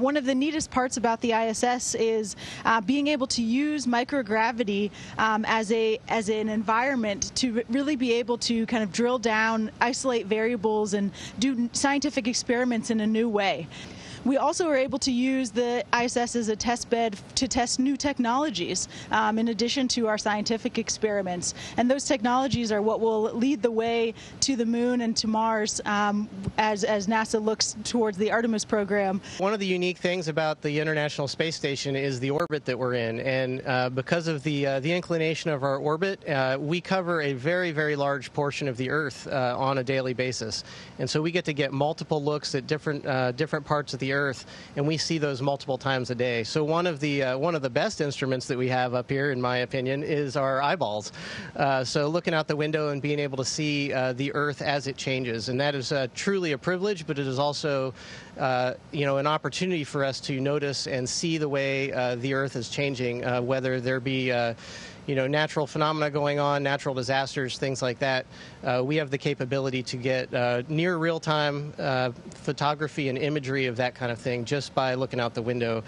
One of the neatest parts about the ISS is being able to use microgravity as an environment to really be able to kind of drill down, isolate variables, and do scientific experiments in a new way. We also were able to use the ISS as a test bed to test new technologies in addition to our scientific experiments. And those technologies are what will lead the way to the Moon and to Mars as NASA looks towards the Artemis program. One of the unique things about the International Space Station is the orbit that we're in. And because of the inclination of our orbit, we cover a very, very large portion of the Earth on a daily basis. And so we get multiple looks at different parts of the Earth, and we see those multiple times a day. So one of the best instruments that we have up here, in my opinion, is our eyeballs. So looking out the window and being able to see the Earth as it changes, and that is truly a privilege, but it is also, an opportunity for us to notice and see the way the Earth is changing, whether there be natural phenomena going on, natural disasters, things like that. We have the capability to get near real-time photography and imagery of that kind of thing just by looking out the window.